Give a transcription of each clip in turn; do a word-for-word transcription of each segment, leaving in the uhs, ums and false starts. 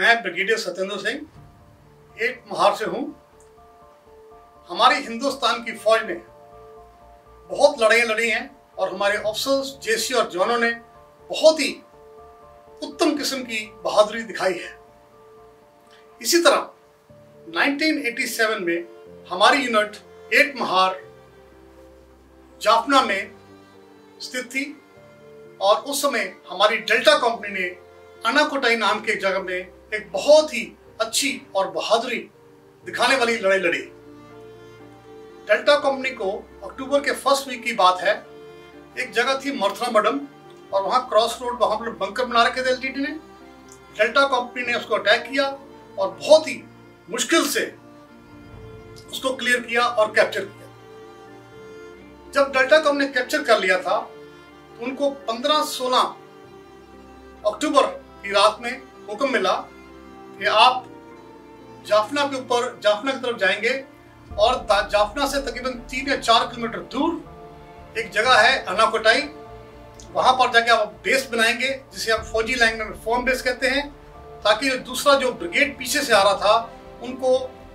मैं ब्रिगेडियर सत्येंद्र सिंह एक महार से हूँ। हमारी हिंदुस्तान की फौज ने बहुत लड़ाइयाँ लड़ी हैं और हमारे ऑफिसर्स, जेसी और जवानों ने बहुत ही उत्तम किस्म की बहादुरी दिखाई है। इसी तरह उन्नीस सौ सत्तासी में हमारी यूनिट एक महार जाफना में स्थित थी और उस समय हमारी डेल्टा कंपनी ने अनाकोटाई नाम के जगह में एक बहुत ही अच्छी और बहादुरी दिखाने वाली लड़ाई लड़ी। डेल्टा कंपनी को अक्टूबर के फर्स्ट वीक की बात है, एक जगह थी मर्थना बडम और वहाँ क्रॉस रोड वहाँ पर बंकर बना रखे थे एलटीटी ने। डेल्टा कंपनी ने उसको अटैक किया और बहुत ही मुश्किल से उसको क्लियर किया और कैप्चर किया। जब डेल्टा कंपनी ने कैप्चर कर लिया था उनको पंद्रह सोलह अक्टूबर की रात में हुक्म मिला कि आप जाफना के ऊपर जाफना की तरफ जाएंगे और जाफना से तकरीबन तीन या चार किलोमीटर दूर एक जगह है अनाकोटाई, वहां पर जाके आप बेस बनाएंगे जिसे आप फौजी लैंग्वेज में फॉर्म बेस कहते हैं, ताकि दूसरा जो ब्रिगेड पीछे से आ रहा था उनको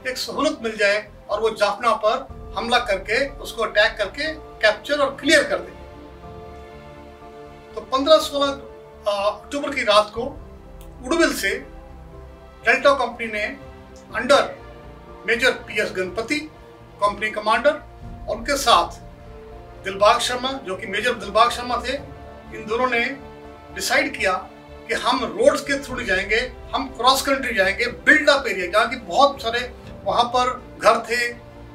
एक सहूलत मिल जाए और वो जाफना पर हमला करके उसको अटैक करके कैप्चर और क्लियर कर दे। तो पंद्रह सोलह अक्टूबर की रात को उड़बिल से डेल्टा कंपनी ने under major P S Ganapati company commander और उनके साथ दिलबाग शर्मा जो कि मेजर दिलबाग शर्मा थे, इन दोनों ने डिसाइड किया कि हम रोड्स के थ्रू नहीं जाएंगे, हम क्रॉस कंट्री जाएंगे, बिल्डअप एरिया जहाँ कि बहुत सारे वहाँ पर घर थे,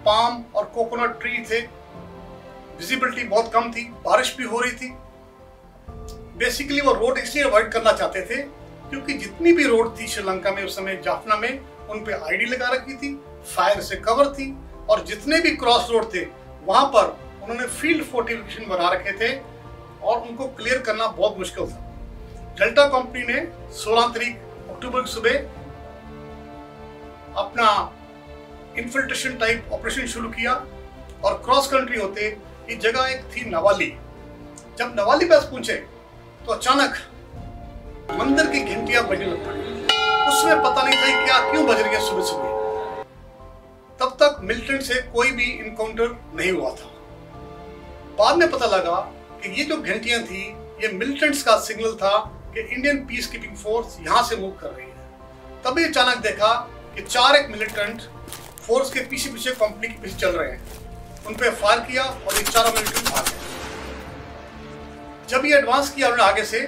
पाम और कोकोनट ट्री थे, विजिबिलिटी बहुत कम थी, बारिश भी हो रही थी। बेसिकली वो रोड इसलिए अवॉइड करना चाहते थे क्योंकि जितनी भी रोड थी श्रीलंका में उस समय जाफना में उन पे आईडी लगा रखी थी, फायर से कवर थी और जितने भी क्रॉस रोड थे वहाँ पर उन्होंने फील्ड फोर्टिफिकेशन बना रखे थे और उनको क्लियर करना बहुत मुश्किल था। डेल्टा कंपनी ने सोलह तारीख अक्टूबर की सुबह अपना इन्फिल्ट्रेशन टाइप ऑपरेशन शुरू किया और क्रॉस कंट्री होते ये जगह एक थी नवाली। जब नवाली पास पहुंचे तो अचानक मंदिर की घंटियां बजने लग पड़ी। उसमें पता नहीं था क्या क्यों बज रही है सुबह सुबह। तब तक मिलिटेंट से कोई भी इनकाउंटर नहीं हुआ था। बाद में पता लगा कि ये जो घंटियां थी ये मिलिटेंट्स का सिग्नल था कि इंडियन पीस कीपिंग फोर्स यहाँ से मूव कर रही है। तभी अचानक देखा कि चार एक मिलिटेंट फोर्स के पीछे पीछे कंपनी के पीछे चल रहे हैं, उन पर फायर किया और ये चारों मिलिटेंट भाग गए। जब ये एडवांस किया उन्होंने आगे से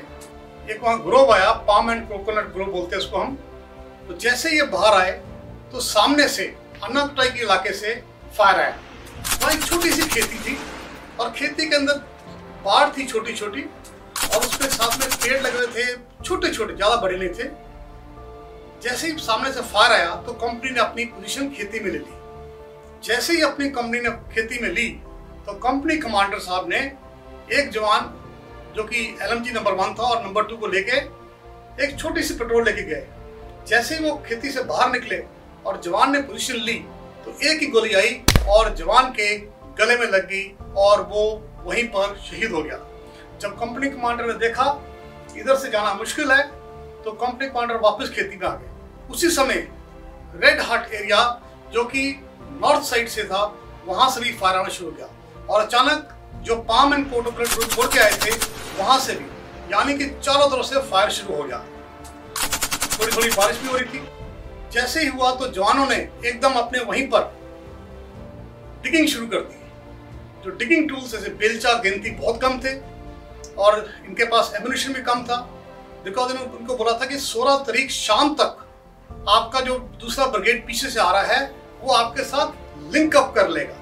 एक वहाँ ग्रोव आया, पाम एंड कोकोनट ग्रोव बोलते हैं उसको हम, तो जैसे ये बाहर आए तो सामने से अनाकटाई के इलाके से फायर आया। वहाँ एक छोटी सी खेती थी और खेती के अंदर बाड़ थी छोटी छोटी और उसके साथ में पेड़ लगे थे छोटे छोटे, ज़्यादा बड़े नहीं थे। जैसे ही सामने से फायर आया तो कंपनी ने अपनी पोजिशन खेती में ले ली। जैसे ही अपनी कंपनी ने खेती में ली तो कंपनी कमांडर साहब ने एक जवान जो कि एलएमजी नंबर वन था और नंबर टू को लेके एक छोटी सी पेट्रोल लेके गए। जैसे ही वो खेती से बाहर निकले और जवान ने पोजीशन ली तो एक ही गोली आई और जवान के गले में लग गई और वो वहीं पर शहीद हो गया। जब कंपनी कमांडर ने देखा इधर से जाना मुश्किल है तो कंपनी कमांडर वापस खेती में आ गए। उसी समय रेड हार्ट एरिया जो कि नॉर्थ साइड से था वहाँ से भी फायर आना शुरू हो गया और अचानक जो पाम एंड कोकोनट ग्रुप मोड़ के आए थे वहां से भी, यानी कि चारों तरफ से फायर शुरू हो गया। थोड़ी थोड़ी बारिश भी हो रही थी। जैसे ही हुआ तो जवानों ने एकदम अपने वहीं पर डिगिंग शुरू कर दी। जो डिगिंग टूल्स जैसे बेलचा, गिनती बहुत कम थे और इनके पास एम्यूनिशन भी कम था। बिकॉज इन्होंने उनको बोला था कि सोलह तारीख शाम तक आपका जो दूसरा ब्रिगेड पीछे से आ रहा है वो आपके साथ लिंकअप कर लेगा।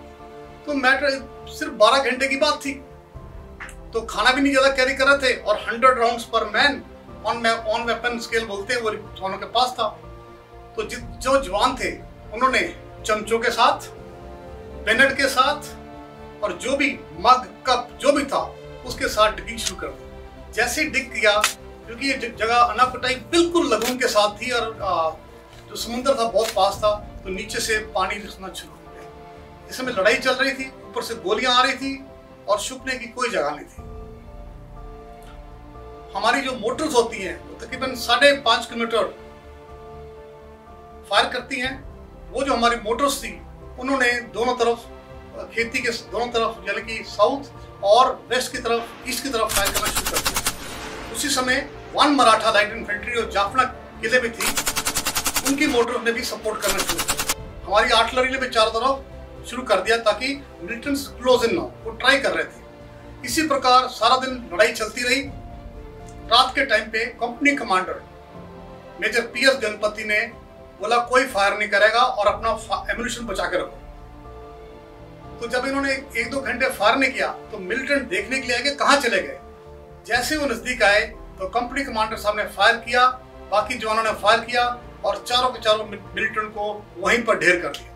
तो मैटर सिर्फ बारह घंटे की बात थी। तो खाना भी नहीं ज्यादा कैरी कर रहे थे और हंड्रेड राउंड्स पर man on on weapon scale बोलते हैं वो जवानों के पास था। तो जो जवान थे उन्होंने चमचों के साथ, बेनेट के साथ और जो भी मग कप जो भी था उसके साथ डिगिंग शुरू कर दी। जैसे ही डिग किया क्योंकि ये जगह अनाकोटाई बिल्कुल लगून के साथ थी और जो समुद्र था बहुत पास था तो नीचे से पानी रिसना शुरू हो गया। इस समय लड़ाई चल रही थी, ऊपर से गोलियां आ रही थी और छुपने की कोई जगह नहीं थी। हमारी जो मोटर्स होती हैं वो तकरीबन साढ़े पाँच किलोमीटर फायर करती हैं। वो जो हमारी मोटर्स थी उन्होंने दोनों तरफ खेती के दोनों तरफ यानी कि साउथ और वेस्ट की तरफ ईस्ट की तरफ फायर करना शुरू कर दिया। उसी समय वन मराठा लाइट इन्फेंट्री और जाफना किले में थी, उनकी मोटर्स ने भी सपोर्ट करना शुरू किया। हमारी आर्टिलरी ने भी चारों तरफ शुरू कर दिया ताकि मिलिटेंट्स क्लोज इन ना हो, वो ट्राई कर रहे थे। इसी प्रकार सारा दिन लड़ाई चलती रही। रात के टाइम पे company commander major P S Ganapati ने बोला कोई फायर नहीं करेगा और अपना एम्यूनिशन बचा के रखो। तो जब इन्होंने एक दो घंटे फायर नहीं किया तो मिलिटेंट देखने के लिए आए कि कहाँ चले गए। जैसे वो नजदीक आए तो कंपनी कमांडर साहब ने फायर किया, बाकी जवानों ने फायर किया और चारों के चारों मिलिटेंट को वहीं पर ढेर कर दिया।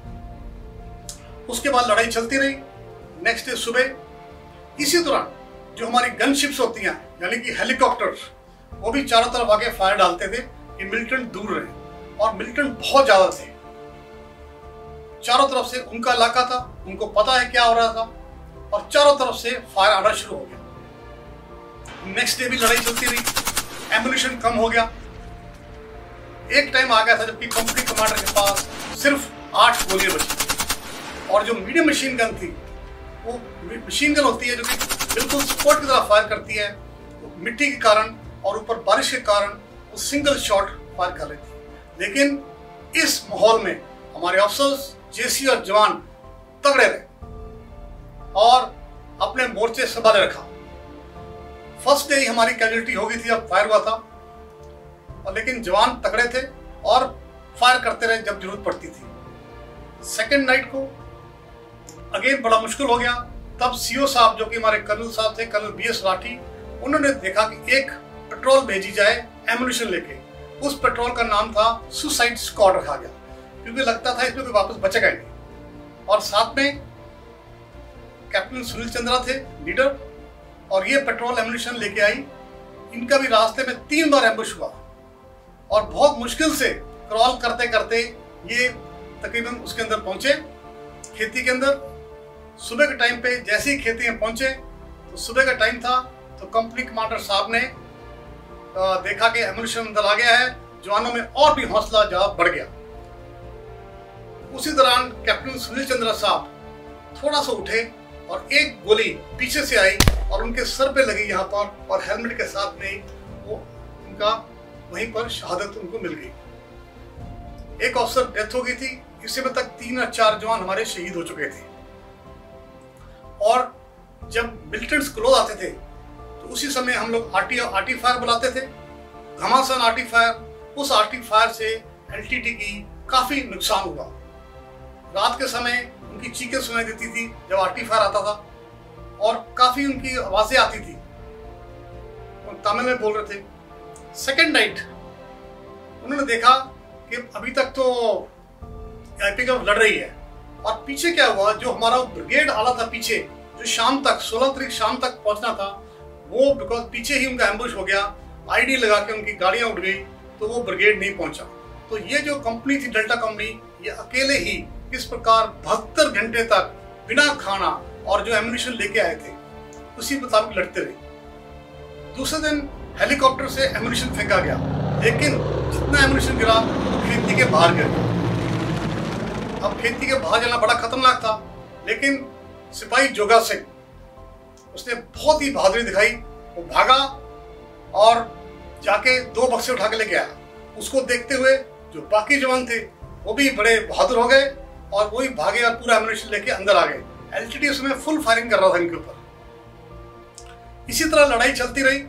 उसके बाद लड़ाई चलती रही। नेक्स्ट डे सुबह इसी दौरान जो हमारी गनशिप्स होती हैं यानी कि हेलीकॉप्टर्स, वो भी चारों तरफ आके फायर डालते थे कि मिलिटेंट दूर रहे। और मिलिटेंट बहुत ज्यादा थे, चारों तरफ से उनका इलाका था, उनको पता है क्या हो रहा था और चारों तरफ से फायर आना शुरू हो गया। नेक्स्ट डे भी लड़ाई चलती रही, एम्यूनिशन कम हो गया। एक टाइम आ गया था जबकि कंपनी कमांडर के पास सिर्फ आठ गोलियां बची और जो मीडियम मशीन गन थी वो मशीन गन होती है जो कि बिल्कुल स्पॉट की तरह फायर करती है। तो मिट्टी के कारण और ऊपर बारिश के कारण वो सिंगल शॉट फायर कर रही थी। लेकिन इस माहौल में हमारे अफसर्स, जेसी और जवान तगड़े रहे और अपने मोर्चे संभाले रखा। फर्स्ट डे ही हमारी कैजुअलिटी हो गई थी, अब फायर हुआ था और लेकिन जवान तगड़े थे और फायर करते रहे जब जरूरत पड़ती थी। सेकेंड नाइट को अगेन बड़ा मुश्किल हो गया। तब सीओ साहब जो कि हमारे कर्नल साहब थे, कर्नल बी एस राठी, उन्होंने देखा कि एक पेट्रोल भेजी जाए एम्यूनिशन लेके। उस पेट्रोल का नाम था सुसाइड स्क्वाड रखा गया क्योंकि लगता था इसमें कोई वापस बचेगा नहीं। और साथ में कैप्टन सुनील चंद्रा थे लीडर और ये पेट्रोल एम्यूनिशन लेके आई। इनका भी रास्ते में तीन बार एम्बुश हुआ और बहुत मुश्किल से क्रॉल करते करते ये तकरीबन उसके अंदर पहुंचे, खेती के अंदर। सुबह के टाइम पे जैसे ही खेती में पहुंचे तो सुबह का टाइम था तो कंपनी कमांडर साहब ने देखा कि एम्यूनिशन अंदर आ गया है, जवानों में और भी हौसला ज्यादा बढ़ गया। उसी दौरान कैप्टन सुनील चंद्रा साहब थोड़ा सा उठे और एक गोली पीछे से आई और उनके सर पे लगी यहाँ पर और हेलमेट के साथ में वो उनका वहीं पर शहादत उनको मिल गई। एक अफसर डेथ हो गई थी। इसी में तक तीन या चार जवान हमारे शहीद हो चुके थे। और जब मिलिटेंट्स क्लोज आते थे तो उसी समय हम लोग आर्टी आर्टी फायर बुलाते थे, घमासान आर्टी फायर। उस आर्टी फायर से एलटीटी की काफी नुकसान हुआ। रात के समय उनकी चीखें सुनाई देती थी जब आर्टी फायर आता था और काफी उनकी आवाजें आती थी, वो तमिल में बोल रहे थे। सेकेंड नाइट उन्होंने देखा कि अभी तक तो आईपी का लड़ रही है और पीछे क्या हुआ, जो हमारा ब्रिगेड आला था पीछे जो शाम तक सोलह तारीख शाम तक पहुंचना था, वो बिकॉज पीछे ही उनका एम्बुश हो गया, आईडी लगा के उनकी गाड़ियां उड़ गई तो वो ब्रिगेड नहीं पहुंचा। तो ये जो कंपनी थी डेल्टा कंपनी, ये अकेले ही इस प्रकार बहत्तर घंटे तक बिना खाना और जो एम्यूनिशन लेके आए थे उसी मुताबिक लड़ते रहे। दूसरे दिन हेलीकॉप्टर से एम्यूनिशन फेंका गया लेकिन जितना एम्यूनिशन गिरा वो खेती के बाहर गिर गया। अब खेती के बाहर जाना बड़ा खतरनाक था लेकिन सिपाही जोगा सिंह, उसने बहुत ही बहादुरी दिखाई। वो भागा और जाके दो बक्से उठा के लेके आया। उसको देखते हुए जो बाकी जवान थे वो भी बड़े बहादुर हो गए और वही भागे और पूरा एम्यूनिशन लेके अंदर आ गए। एलटीटी उसमें फुल फायरिंग कर रहा था इनके ऊपर। इसी तरह लड़ाई चलती रही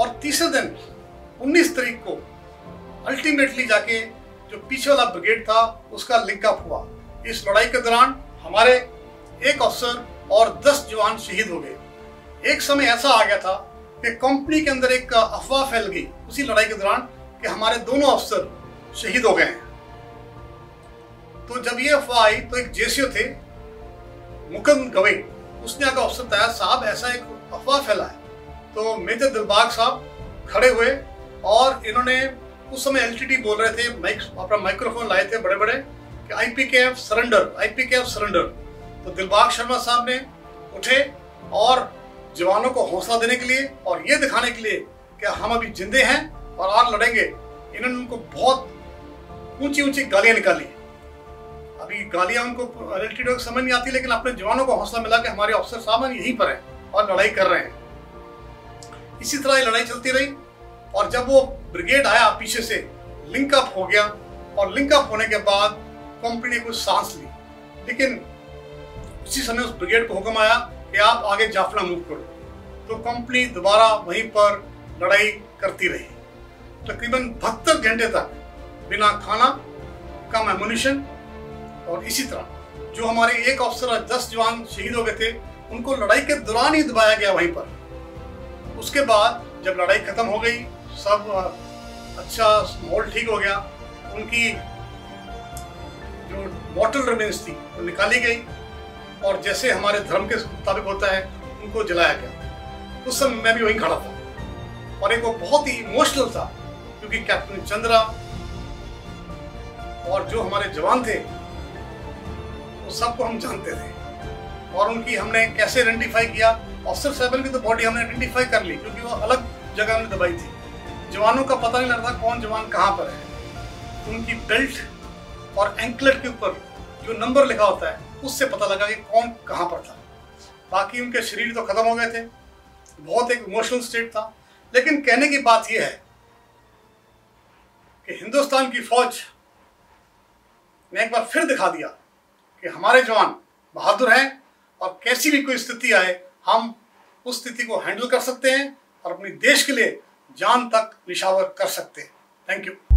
और तीसरे दिन उन्नीस तारीख को अल्टीमेटली जाके जो पीछे वाला ब्रिगेड था उसका लिंकअप हुआ। इस लड़ाई के दौरान हमारे एक अफसर और दस जवान शहीद हो गए। एक समय ऐसा आ गया था कि कंपनी के अंदर एक अफवाह फैल गई उसी लड़ाई के दौरान कि हमारे दोनों अफसर शहीद हो गए हैं। तो जब ये अफवाह आई तो एक जेसीओ थे मुकंद गवे, उसने आकर अफसर बताया साहब ऐसा एक अफवाह फैला है। तो मेजर दिलबाग साहब खड़े हुए और इन्होंने उस समय एलटीटी बोल रहे थे, माइक अपना माइक्रोफोन लाए थे बड़े बड़े कि आईपीकेएफ सरेंडर, आईपीकेएफ सरेंडर। तो दिलबाग शर्मा साहब ने उठे और जवानों को हौसला देने के लिए और ये दिखाने के लिए कि हम अभी जिंदे हैं और आज लड़ेंगे, इन्होंने उनको बहुत ऊंची ऊंची गालियां निकाली। अभी गालियां उनको एलटीटीई को समझ नहीं आती, लेकिन अपने जवानों को हौसला मिला कि हमारे अफसर साहब यहीं पर हैं और लड़ाई कर रहे हैं। इसी तरह ये लड़ाई चलती रही और जब वो ब्रिगेड आया पीछे से लिंकअप हो गया और लिंकअप होने के बाद कंपनी ने कुछ सांस ली, लेकिन उसी समय उस ब्रिगेड को हुक्म आया कि आप आगे जाफना मूव करो, तो कंपनी दोबारा वहीं पर लड़ाई करती रही। तकरीबन बहत्तर घंटे तक बिना खाना, कम एमुनिशन और इसी तरह जो हमारे एक अफसर और दस जवान शहीद हो गए थे उनको लड़ाई के दौरान ही दबाया गया वहीं पर। उसके बाद जब लड़ाई खत्म हो गई, सब अच्छा माहौल ठीक हो गया, उनकी जो मॉर्टल रिमेंस थी वो निकाली गई और जैसे हमारे धर्म के मुताबिक होता है उनको जलाया गया। उस समय मैं भी वहीं खड़ा था और एक वो बहुत ही इमोशनल था, क्योंकि कैप्टन चंद्रा और जो हमारे जवान थे वो सबको हम जानते थे और उनकी हमने कैसे आइडेंटिफाई किया। अफसर साहब की तो बॉडी हमने आइडेंटिफाई कर ली क्योंकि वो अलग जगह हमने दबाई थी। जवानों का पता नहीं लगता कौन जवान कहाँ पर है। उनकी बेल्ट और एंकलेट के ऊपर जो नंबर लिखा होता है उससे पता लगा कि कौन कहाँ पर था। बाकी उनके शरीर तो खत्म हो गए थे, बहुत एक इमोशनल स्टेट था। लेकिन कहने की बात यह है कि हिंदुस्तान की फौज ने एक बार फिर दिखा दिया कि हमारे जवान बहादुर हैं और कैसी भी कोई स्थिति आए हम उस स्थिति को हैंडल कर सकते हैं और अपने देश के लिए जान तक निशावर कर सकते हैं। Thank you.